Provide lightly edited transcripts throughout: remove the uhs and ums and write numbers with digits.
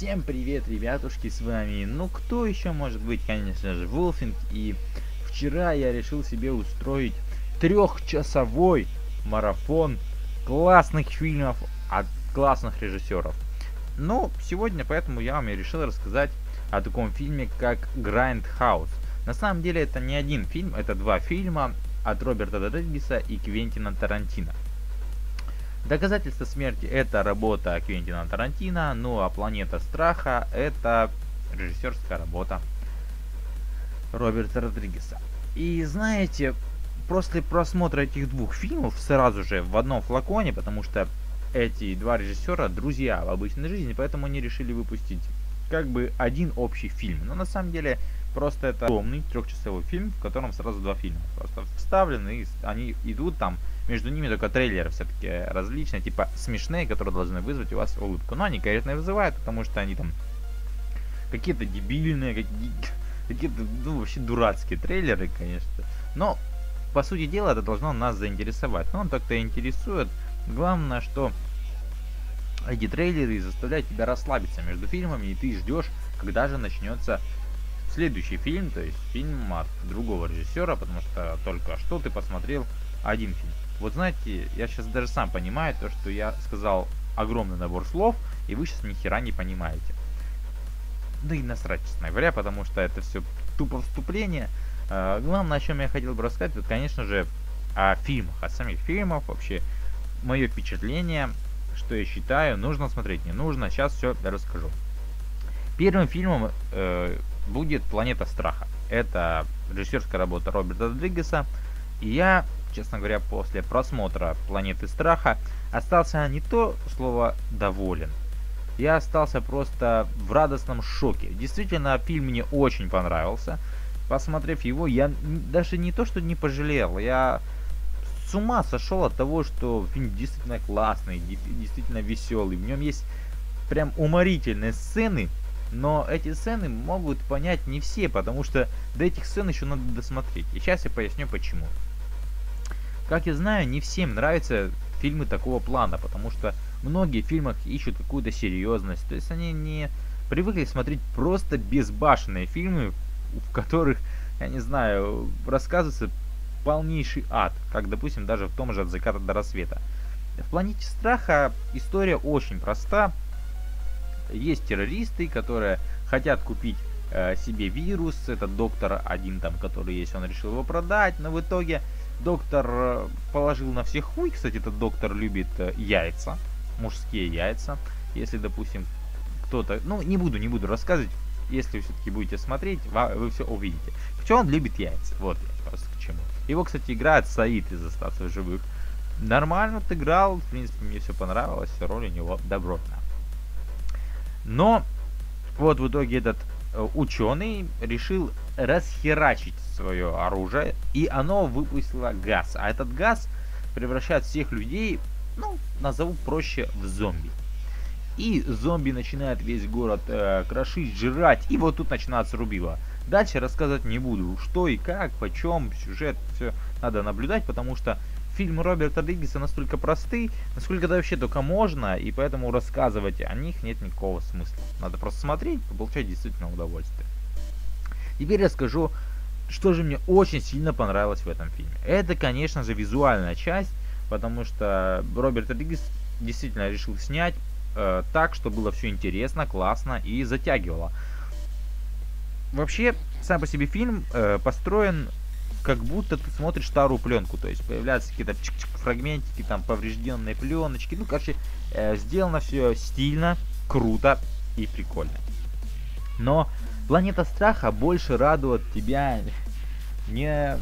Всем привет, ребятушки, с вами, ну кто еще может быть, конечно же, Wolfing. И вчера я решил себе устроить трехчасовой марафон классных фильмов от классных режиссеров. Ну, сегодня поэтому я вам и решил рассказать о таком фильме, как Grindhouse. На самом деле это не один фильм, это два фильма от Роберта Родригеса и Квентина Тарантино. Доказательство смерти — это работа Квентина Тарантино, ну а Планета Страха — это режиссерская работа Роберта Родригеса. И знаете, после просмотра этих двух фильмов сразу же в одном флаконе, потому что эти два режиссера друзья в обычной жизни, поэтому они решили выпустить как бы один общий фильм. Но на самом деле просто это огромный трехчасовой фильм, в котором сразу два фильма просто вставлены, и они идут там. Между ними только трейлеры все-таки различные, типа смешные, которые должны вызвать у вас улыбку. Но они, конечно, вызывают, потому что они там какие-то дебильные, какие-то, ну, вообще дурацкие трейлеры, конечно. Но, по сути дела, это должно нас заинтересовать. Но он так-то интересует. Главное, что эти трейлеры заставляют тебя расслабиться между фильмами, и ты ждешь, когда же начнется следующий фильм, то есть фильм от другого режиссера, потому что только что ты посмотрел один фильм. Вот знаете, я сейчас даже сам понимаю то, что я сказал огромный набор слов, и вы сейчас ни хера не понимаете. Да и насрать, честно говоря, потому что это все тупо вступление. Главное, о чем я хотел бы рассказать, это, конечно же, о фильмах, о самих фильмах, вообще мое впечатление, что я считаю, нужно смотреть, не нужно. Сейчас все расскажу. Первым фильмом будет «Планета Страха». Это режиссерская работа Роберта Родригеса, и я, честно говоря, после просмотра «Планеты Страха» остался не то слово доволен. Я остался просто в радостном шоке. Действительно, фильм мне очень понравился. Посмотрев его, я даже не то что не пожалел, я с ума сошел от того, что фильм действительно классный, действительно веселый. В нем есть прям уморительные сцены, но эти сцены могут понять не все, потому что до этих сцен еще надо досмотреть. И сейчас я поясню почему. Как я знаю, не всем нравятся фильмы такого плана, потому что многие в фильмах ищут какую-то серьезность. То есть они не привыкли смотреть просто безбашенные фильмы, в которых, я не знаю, рассказывается полнейший ад, как, допустим, даже в том же «От заката до рассвета». В «Планете Страха» история очень проста. Есть террористы, которые хотят купить себе вирус. Это доктор один там, который есть, он решил его продать, но в итоге... Доктор положил на всех хуй. Кстати, этот доктор любит яйца, мужские яйца. Если, допустим, кто-то... Ну, не буду рассказывать. Если вы все-таки будете смотреть, вы все увидите. Почему он любит яйца? Вот я просто к чему. Его, кстати, играет Саид из «Остаться в живых». Нормально отыграл. В принципе, мне все понравилось. Роль у него добротная. Но вот в итоге этот ученый решил расхерачить свое оружие, и оно выпустило газ, а этот газ превращает всех людей, ну, назову проще, в зомби. И зомби начинает весь город крошить, жрать, и вот тут начинается рубило. Дальше рассказывать не буду, что и как, почем, сюжет, все надо наблюдать, потому что фильмы Роберта Родригеса настолько просты, насколько это вообще только можно, и поэтому рассказывать о них нет никакого смысла. Надо просто смотреть, получать действительно удовольствие. Теперь я скажу, что же мне очень сильно понравилось в этом фильме. Это, конечно же, визуальная часть, потому что Роберт Родригес действительно решил снять так, что было все интересно, классно и затягивало. Вообще, сам по себе фильм построен... как будто ты смотришь старую пленку, то есть появляются какие-то фрагментики, там поврежденные пленочки, ну, короче, сделано все стильно, круто и прикольно. Но «Планета Страха» больше радует тебя не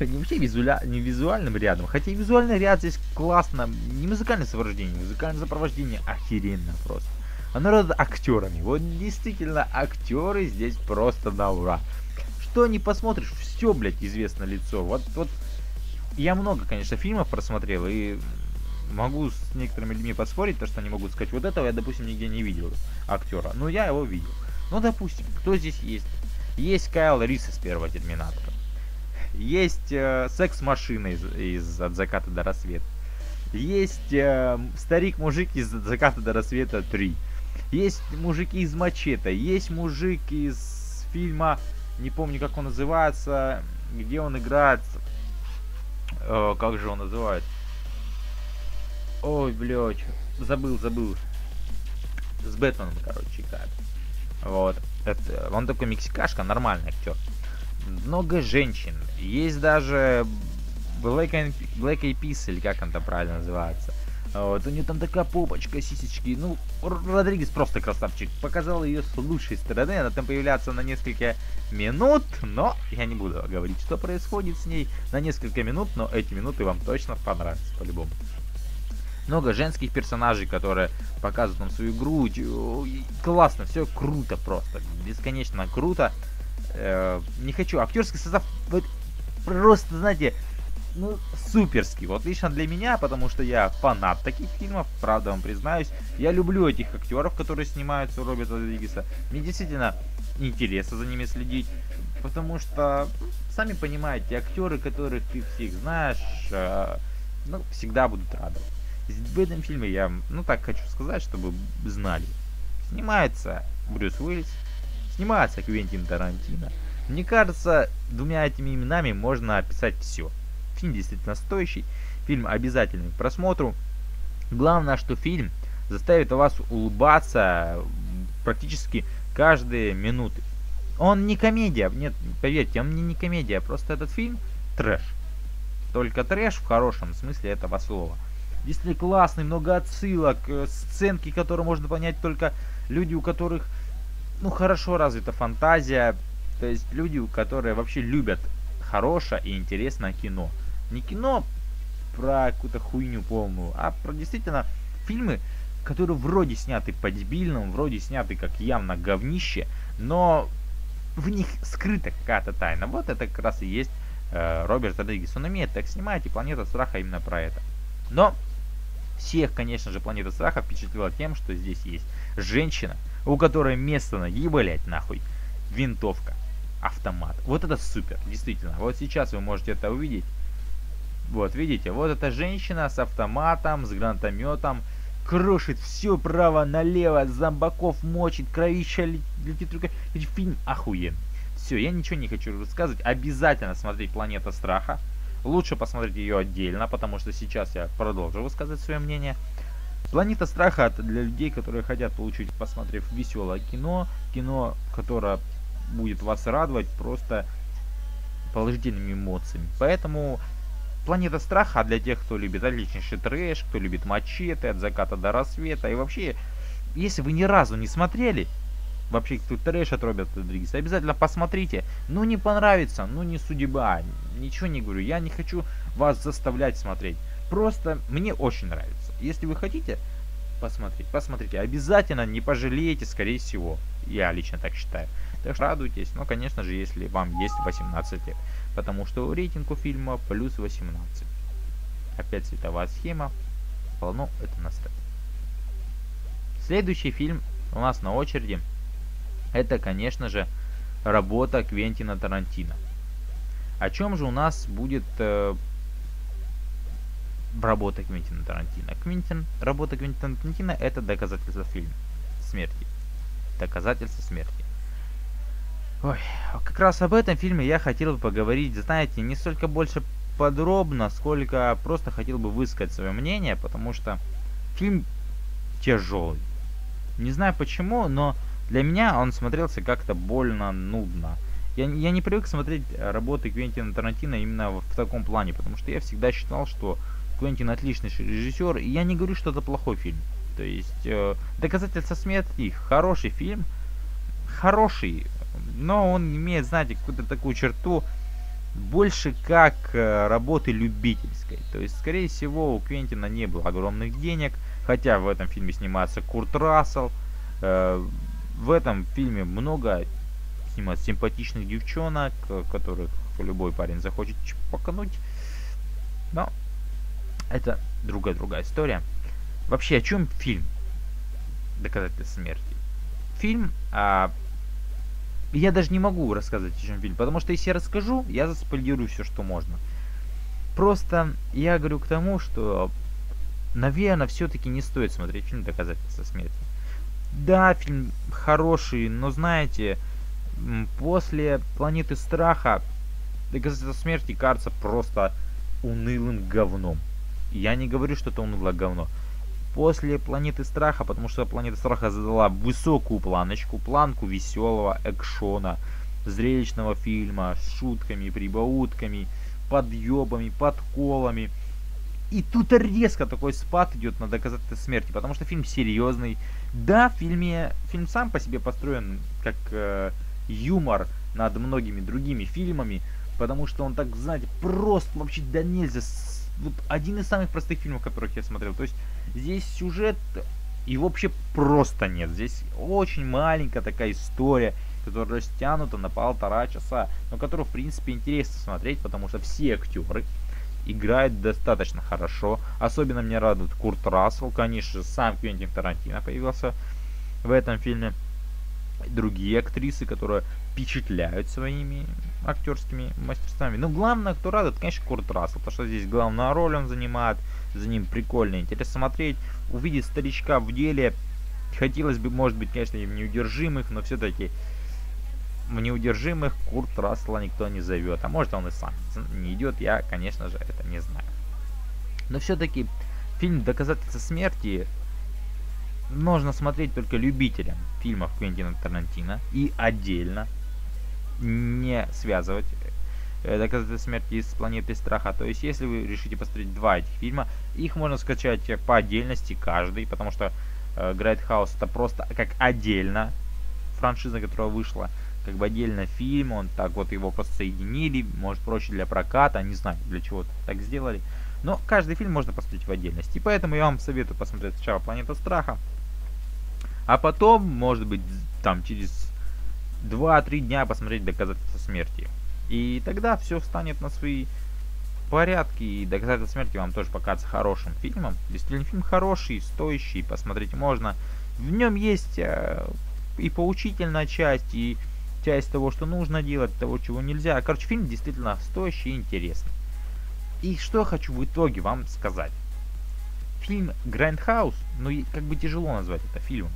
вообще визуальным рядом, хотя и визуальный ряд здесь классно, не музыкальное сопровождение охеренно просто. Оно радует актерами, вот действительно актеры здесь просто на ура. Что не посмотришь, все, блядь, известно лицо. Вот я много, конечно, фильмов просмотрел, и могу с некоторыми людьми поспорить, то что они могут сказать, вот этого я, допустим, нигде не видел актера, но я его видел. Ну, допустим, кто здесь есть? Есть Кайл Рис из первого «Терминатора», есть секс-машина из «От заката до рассвета», есть старик-мужик из «От заката до рассвета 3». Есть мужики из Мачете, есть мужик из фильма, не помню как он называется, где он играет, как же он называет, ой, блядь, забыл, с Бэтменом, короче, играет. Вот, это, он такой мексикашка, нормальный актер. Много женщин, есть даже Black Eyed Peas, или как он там правильно называется. Вот, у нее там такая попочка, сисечки. Ну, Родригес просто красавчик. Показал ее с лучшей стороны. Она там появляется на несколько минут, но я не буду говорить, что происходит с ней на несколько минут, но эти минуты вам точно понравятся, по-любому. Много женских персонажей, которые показывают нам свою грудь. Классно, все круто просто. Бесконечно круто. Не хочу. Актерский состав просто, знаете, ну, суперский. Вот лично для меня, потому что я фанат таких фильмов, правда вам признаюсь. Я люблю этих актеров, которые снимаются у Роберта Родригеса. Мне действительно интересно за ними следить, потому что, сами понимаете, актеры, которых ты всех знаешь, ну, всегда будут рады. В этом фильме я, ну, так хочу сказать, чтобы знали. Снимается Брюс Уиллис, снимается Квентин Тарантино. Мне кажется, двумя этими именами можно описать все. Фильм действительно стоящий, фильм обязательный к просмотру. Главное, что фильм заставит вас улыбаться практически каждые минуты. Он не комедия, нет, поверьте, он не комедия, просто этот фильм трэш. Только трэш в хорошем смысле этого слова. Действительно классный, много отсылок, сценки, которые можно понять только люди, у которых, ну, хорошо развита фантазия. То есть люди, которые вообще любят хорошее и интересное кино. Не кино про какую-то хуйню полную, а про действительно фильмы, которые вроде сняты по-дебильному, вроде сняты как явно говнище, но в них скрыта какая-то тайна. Вот это как раз и есть Роберт Родригес. Он умеет так снимать, и «Планета страха» именно про это. Но всех, конечно же, «Планета страха» впечатлила тем, что здесь есть женщина, у которой место на ебалять нахуй винтовка, автомат. Вот это супер, действительно. Вот сейчас вы можете это увидеть. Вот, видите, вот эта женщина с автоматом, с гранатометом, крошит все право-налево, зомбаков мочит, кровища летит рукой. Фильм охуенный. Все, я ничего не хочу рассказывать. Обязательно смотреть «Планета страха». Лучше посмотреть ее отдельно, потому что сейчас я продолжу высказывать свое мнение. «Планета страха» — это для людей, которые хотят получить, посмотрев веселое кино, кино, которое будет вас радовать просто положительными эмоциями. Поэтому «Планета страха» для тех, кто любит отличнейший трэш, кто любит «Мачете», «От заката до рассвета». И вообще, если вы ни разу не смотрели вообще кто трэш от Роберта Родригеса, обязательно посмотрите. Ну, не понравится, ну, не судьба, ничего не говорю. Я не хочу вас заставлять смотреть. Просто мне очень нравится. Если вы хотите посмотреть, посмотрите. Обязательно не пожалеете, скорее всего. Я лично так считаю. Так что радуйтесь, но, конечно же, если вам есть 18 лет. Потому что рейтинг у фильма плюс 18. Опять цветовая схема. Полно это насрать. Следующий фильм у нас на очереди. Это, конечно же, работа Квентина Тарантино. О чем же у нас будет работа Квентина Тарантино? Работа Квентина Тарантино — это «Доказательство смерти». «Доказательство смерти». Ой, как раз об этом фильме я хотел бы поговорить, знаете, не столько больше подробно, сколько просто хотел бы высказать свое мнение, потому что фильм тяжелый. Не знаю почему, но для меня он смотрелся как-то больно нудно. Я не привык смотреть работы Квентина Тарантино именно в таком плане, потому что я всегда считал, что Квентин отличный режиссер, и я не говорю, что это плохой фильм. То есть «Доказательство смерти» — хороший фильм, хороший, но он имеет, знаете, какую-то такую черту больше как работы любительской. То есть, скорее всего, у Квентина не было огромных денег, хотя в этом фильме снимается Курт Рассел. В этом фильме много снимают симпатичных девчонок, которых любой парень захочет чпокнуть. Но это другая история. Вообще, о чем фильм «Доказательство смерти»? Фильм... Я даже не могу рассказывать, о чем фильм, потому что если я расскажу, я заспойлирую все, что можно. Просто я говорю к тому, что, наверное, все-таки не стоит смотреть фильм «Доказательство смерти». Да, фильм хороший, но знаете, после «Планеты страха» «Доказательство смерти» кажется просто унылым говном. Я не говорю, что это унылое говно. После «Планеты страха», потому что «Планета страха» задала высокую планочку, планку веселого экшона, зрелищного фильма с шутками, прибаутками, подъебами, подколами. И тут резко такой спад идет на «Доказательство смерти», потому что фильм серьезный. Да, фильм сам по себе построен как юмор над многими другими фильмами, потому что он, так знаете, просто вообще да нельзя. Вот один из самых простых фильмов, которых я смотрел. То есть здесь сюжет, и вообще просто нет. Здесь очень маленькая такая история, которая растянута на 1,5 часа, но которую, в принципе, интересно смотреть, потому что все актеры играет достаточно хорошо. Особенно меня радует Курт Рассел. Конечно, сам Квентин Тарантино появился в этом фильме. Другие актрисы, которые впечатляют своими актерскими мастерствами. Но главное, кто радует, конечно, Курт Рассел. Потому что здесь главную роль он занимает. За ним прикольно, интересно смотреть. Увидеть старичка в деле. Хотелось бы, может быть, конечно, и в «Неудержимых», но все-таки в «Неудержимых» Курт Рассела никто не зовет. А может, он и сам не идет, я, конечно же, это не знаю. Но все-таки фильм «Доказательство смерти» нужно смотреть только любителям фильмов Квентина Тарантино. И отдельно не связывать «Доказательство смерти» с «Планетой страха». То есть, если вы решите посмотреть два этих фильма, их можно скачать по отдельности каждый. Потому что «Грайдхаус» это просто как отдельно франшиза, которая вышла. Как бы отдельно фильм, он так вот его просто соединили, может проще для проката, не знаю для чего так сделали. Но каждый фильм можно посмотреть в отдельности, поэтому я вам советую посмотреть сначала «Планета страха», а потом, может быть, там через 2-3 дня посмотреть «Доказательство смерти». И тогда все встанет на свои порядки, и «Доказательство смерти» вам тоже покажется хорошим фильмом. Действительно, фильм хороший, стоящий, посмотреть можно. В нем есть и поучительная часть, и часть того, что нужно делать, того, чего нельзя. Короче, фильм действительно стоящий и интересный. И что я хочу в итоге вам сказать. Фильм «Grindhouse», ну как бы тяжело назвать это фильмом,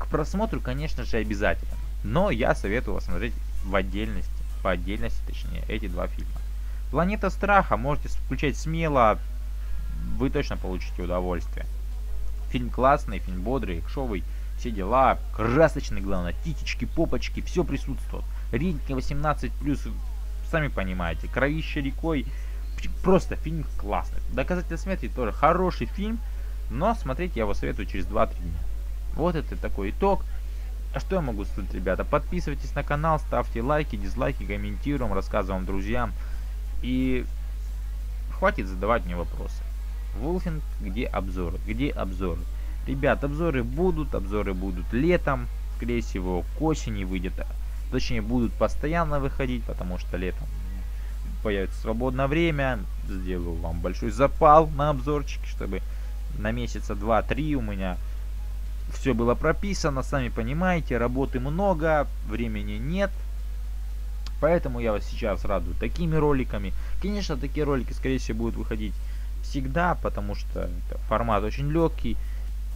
к просмотру, конечно же, обязательно. Но я советую вас смотреть в отдельности, по отдельности, точнее, эти два фильма. «Планета страха» можете включать смело, вы точно получите удовольствие. Фильм классный, фильм бодрый, экшовый. Все дела, красочные, главное, титечки, попочки, все присутствует. Рейтинг 18+, сами понимаете, кровища рекой, просто фильм классный. «Доказательство смерти» тоже хороший фильм, но смотреть я его советую через 2-3 дня. Вот это такой итог. А что я могу сказать, ребята? Подписывайтесь на канал, ставьте лайки, дизлайки, комментируем, рассказываем друзьям. И хватит задавать мне вопросы. Wolfing, где обзоры? Где обзоры? Ребят, обзоры будут летом, скорее всего, к осени выйдет, точнее, будут постоянно выходить, потому что летом появится свободное время, сделаю вам большой запал на обзорчики, чтобы на месяца 2-3 у меня все было прописано, сами понимаете, работы много, времени нет, поэтому я вас сейчас радую такими роликами. Конечно, такие ролики, скорее всего, будут выходить всегда, потому что формат очень легкий.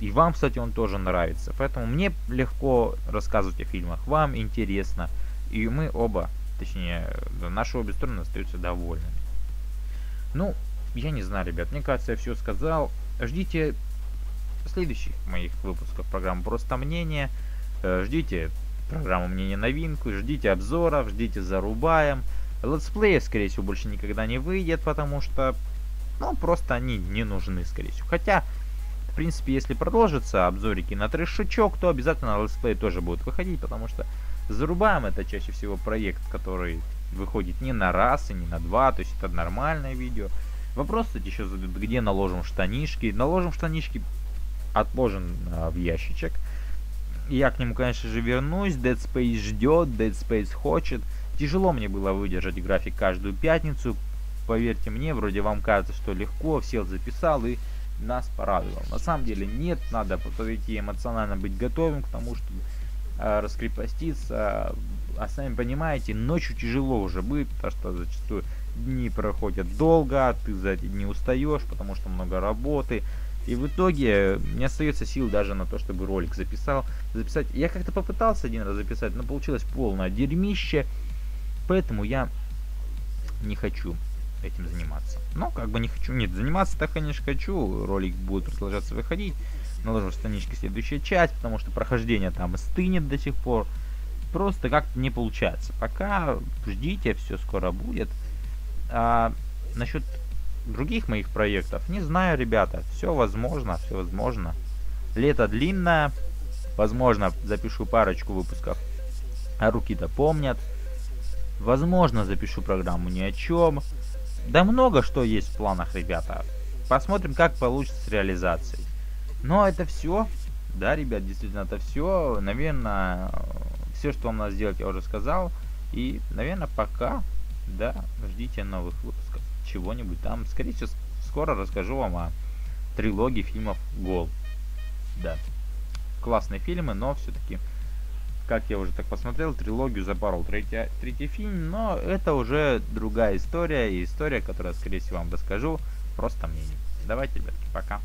И вам, кстати, он тоже нравится. Поэтому мне легко рассказывать о фильмах. Вам интересно. И мы оба, точнее, наши обе стороны остаются довольными. Ну, я не знаю, ребят. Мне кажется, я все сказал. Ждите следующих моих выпусков программы «Просто мнение». Ждите программу «Мнение новинку». Ждите обзоров. Ждите «Зарубаем». Летсплеев, скорее всего, больше никогда не выйдет. Потому что, ну, просто они не нужны, скорее всего. Хотя... в принципе, если продолжится обзорики на трешечок, то обязательно летсплей тоже будет выходить, потому что «Зарубаем» это чаще всего проект, который выходит не на раз и не на два, то есть это нормальное видео. Вопрос, кстати, еще задают, где наложим штанишки. Наложим штанишки отложен в ящичек. Я к нему, конечно же, вернусь. Dead Space ждет, Dead Space хочет. Тяжело мне было выдержать график каждую пятницу. Поверьте мне, вроде вам кажется, что легко, сел, записал и... нас порадовал. На самом деле нет, надо подойти и эмоционально быть готовым к тому, чтобы раскрепоститься. А сами понимаете, ночью тяжело уже быть, потому что зачастую дни проходят долго, ты за эти дни устаешь, потому что много работы, И в итоге не остается сил даже на то, чтобы ролик записать. Я как-то попытался один раз записать, но получилось полное дерьмище. Поэтому я не хочу этим заниматься. Ну, как бы не хочу. Нет, заниматься-то, конечно, хочу. Ролик будет продолжаться выходить. Наложу в страничке следующая часть, потому что прохождение там стынет до сих пор. Просто как-то не получается. Пока ждите, все скоро будет. А насчет других моих проектов, не знаю, ребята. Все возможно, все возможно. Лето длинное. Возможно, запишу парочку выпусков, а руки-то помнят. Возможно, запишу программу ни о чем. Да много что есть в планах, ребята. Посмотрим, как получится с реализацией. Но это все. Да, ребят, действительно, это все. Наверное, все, что вам надо сделать, я уже сказал. И, наверное, пока. Да, ждите новых выпусков. Чего-нибудь там. Скорее всего, скоро расскажу вам о трилогии фильмов Гол. Да. Классные фильмы, но все-таки, как я уже так посмотрел, трилогию запорол третий фильм, но это уже другая история, и история, которую, скорее всего, вам расскажу, просто мнение. Давайте, ребятки, пока.